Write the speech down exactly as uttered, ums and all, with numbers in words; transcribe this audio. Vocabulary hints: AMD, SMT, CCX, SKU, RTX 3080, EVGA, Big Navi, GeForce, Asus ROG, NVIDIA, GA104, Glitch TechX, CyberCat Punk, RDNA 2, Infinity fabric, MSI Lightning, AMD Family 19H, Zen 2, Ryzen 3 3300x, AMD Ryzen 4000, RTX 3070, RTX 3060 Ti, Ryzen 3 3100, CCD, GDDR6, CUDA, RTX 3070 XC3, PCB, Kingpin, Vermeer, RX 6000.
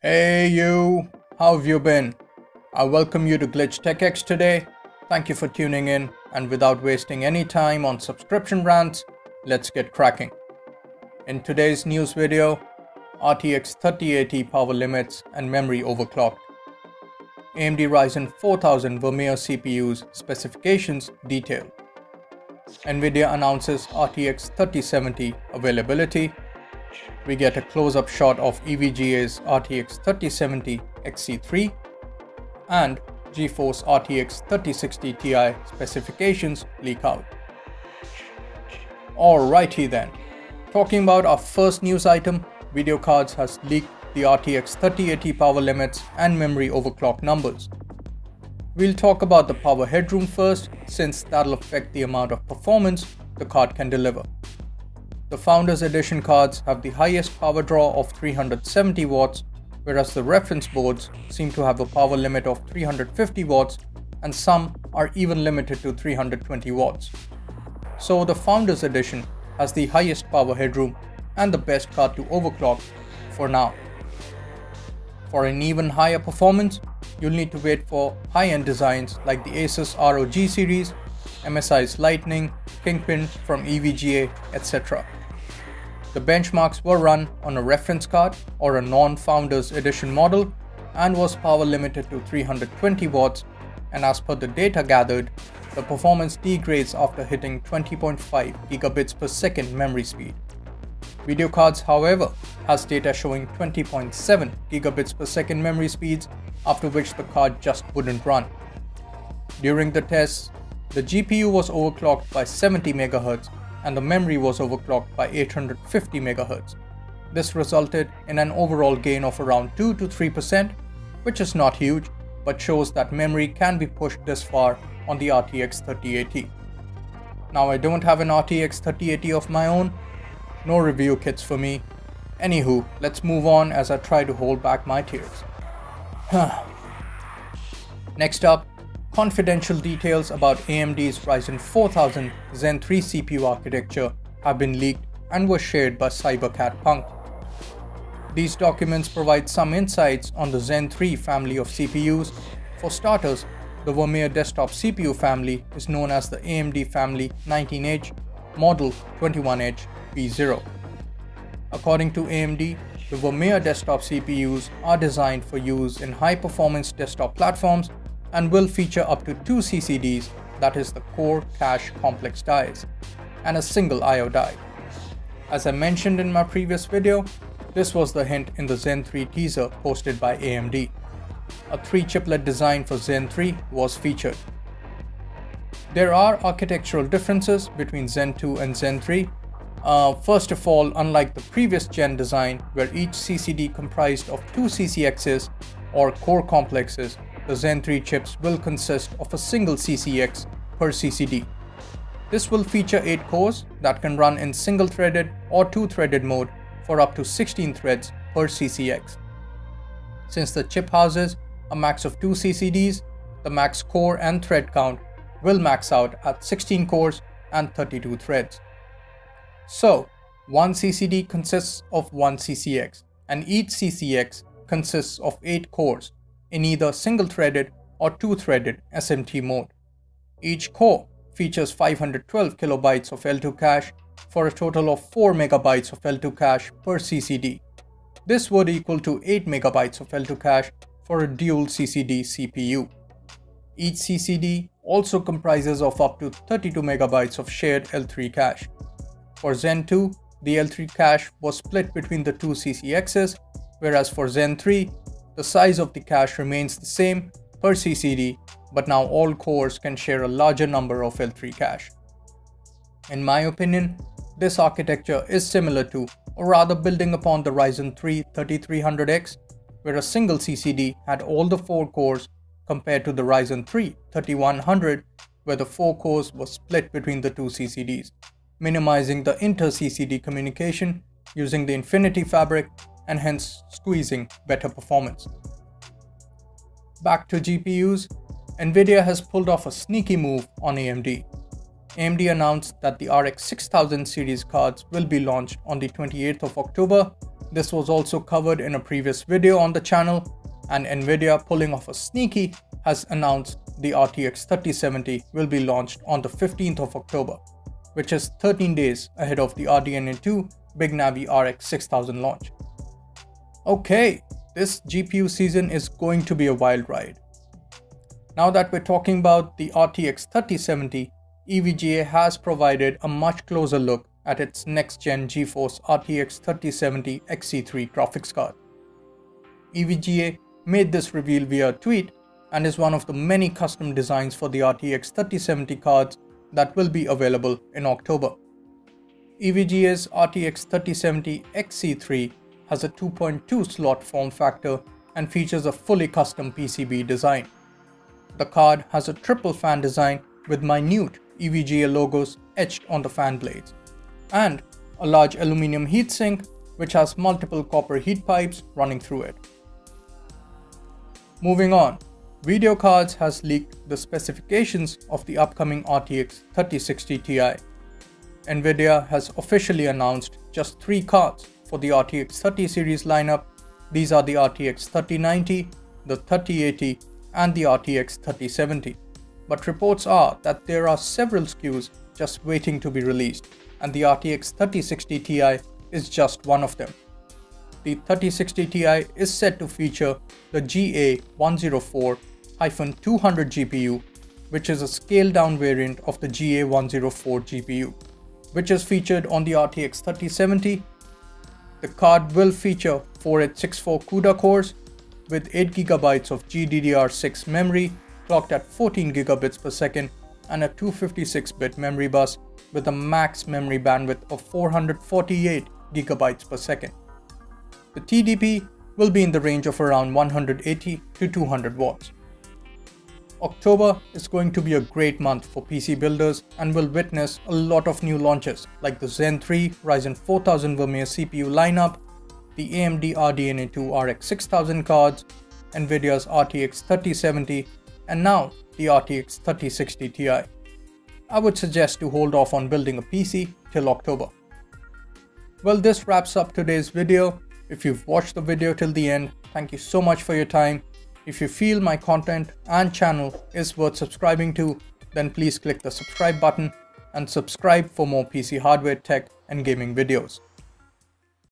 Hey you, how have you been? I welcome you to Glitch TechX today. Thank you for tuning in, and without wasting any time on subscription rants, let's get cracking. In today's news video, R T X thirty eighty power limits and memory overclocked. A M D Ryzen four thousand Vermeer C P Us specifications detailed. NVIDIA announces R T X thirty seventy availability. We get a close-up shot of E V G A's R T X thirty seventy X C three and GeForce R T X thirty sixty Ti specifications leak out. Alrighty then, talking about our first news item, Video Cards has leaked the R T X thirty eighty power limits and memory overclock numbers. We'll talk about the power headroom first, since that'll affect the amount of performance the card can deliver. The Founders Edition cards have the highest power draw of three hundred seventy watts, whereas the reference boards seem to have a power limit of three hundred fifty watts, and some are even limited to three hundred twenty watts. So the Founders Edition has the highest power headroom and the best card to overclock for now. For an even higher performance, you'll need to wait for high-end designs like the Asus R O G series, M S I's Lightning, Kingpin from E V G A, et cetera. The benchmarks were run on a reference card or a non-Founders Edition model and was power limited to three hundred twenty watts, and as per the data gathered, the performance degrades after hitting twenty point five gigabits per second memory speed. Video cards, however, has data showing twenty point seven gigabits per second memory speeds, after which the card just wouldn't run. During the tests, the G P U was overclocked by seventy megahertz and the memory was overclocked by eight hundred fifty megahertz. This resulted in an overall gain of around two to three percent, which is not huge, but shows that memory can be pushed this far on the R T X thirty eighty. Now, I don't have an R T X thirty eighty of my own, no review kits for me. Anywho, let's move on as I try to hold back my tears. Next up, confidential details about A M D's Ryzen four thousand Zen three C P U architecture have been leaked and were shared by CyberCat Punk. These documents provide some insights on the Zen three family of C P Us. For starters, the Vermeer desktop C P U family is known as the A M D Family nineteen H, Model twenty-one H B zero. According to A M D, the Vermeer desktop C P Us are designed for use in high-performance desktop platforms and will feature up to two C C Ds, that is the core cache complex dies, and a single I O die. As I mentioned in my previous video, this was the hint in the Zen three teaser posted by A M D. A three-chiplet design for Zen three was featured. There are architectural differences between Zen two and Zen three. Uh, first of all, unlike the previous gen design where each C C D comprised of two C C Xs or core complexes, the Zen three chips will consist of a single C C X per C C D. This will feature eight cores that can run in single-threaded or two-threaded mode for up to sixteen threads per C C X. Since the chip houses a max of two C C Ds, the max core and thread count will max out at sixteen cores and thirty-two threads. So, one C C D consists of one C C X, and each C C X consists of eight cores in either single-threaded or two-threaded S M T mode. Each core features five hundred twelve kilobytes of L two cache for a total of four megabytes of L two cache per C C D. This would equal to eight megabytes of L two cache for a dual C C D C P U. Each C C D also comprises of up to thirty-two megabytes of shared L three cache. For Zen two, the L three cache was split between the two C C Xs, whereas for Zen three, the size of the cache remains the same per C C D, but now all cores can share a larger number of L three cache. In my opinion, this architecture is similar to, or rather building upon, the Ryzen three thirty-three hundred X, where a single C C D had all the four cores, compared to the Ryzen three thirty-one hundred, where the four cores were split between the two C C Ds, minimizing the inter-C C D communication using the Infinity fabric and hence squeezing better performance. Back to G P Us, NVIDIA has pulled off a sneaky move on A M D. A M D announced that the R X six thousand series cards will be launched on the twenty-eighth of October. This was also covered in a previous video on the channel, and NVIDIA, pulling off a sneaky, has announced the R T X thirty seventy will be launched on the fifteenth of October, which is thirteen days ahead of the R D N A two Big Navi R X six thousand launch. Okay, this G P U season is going to be a wild ride. Now that we're talking about the R T X thirty seventy, E V G A has provided a much closer look at its next-gen GeForce R T X thirty seventy X C three graphics card. E V G A made this reveal via a tweet and is one of the many custom designs for the R T X thirty seventy cards that will be available in October. E V G A's R T X thirty seventy X C three has a two point two slot form factor and features a fully custom P C B design. The card has a triple fan design with minute E V G A logos etched on the fan blades, and a large aluminum heatsink which has multiple copper heat pipes running through it. Moving on, Video Cards has leaked the specifications of the upcoming R T X thirty sixty T I. NVIDIA has officially announced just three cards for the R T X thirty series lineup. These are the R T X thirty ninety, the thirty eighty, and the R T X thirty seventy. But reports are that there are several S K Us just waiting to be released, and the R T X thirty sixty T I is just one of them. The thirty sixty T I is set to feature the G A one oh four two hundred G P U, which is a scaled-down variant of the G A one oh four G P U, which is featured on the R T X thirty seventy. The card will feature four eight six four CUDA cores with eight gigabytes of G D D R six memory, clocked at fourteen gigabits per second, and a two hundred fifty-six bit memory bus with a max memory bandwidth of four hundred forty-eight gigabytes per second. The T D P will be in the range of around one hundred eighty to two hundred watts. October is going to be a great month for P C builders and will witness a lot of new launches like the Zen three Ryzen four thousand Vermeer C P U lineup, the A M D R D N A two R X six thousand cards, NVIDIA's R T X thirty seventy, and now the R T X thirty sixty T I. I would suggest to hold off on building a P C till October. Well, this wraps up today's video. If you've watched the video till the end, thank you so much for your time. If you feel my content and channel is worth subscribing to, then please click the subscribe button and subscribe for more P C hardware, tech, and gaming videos.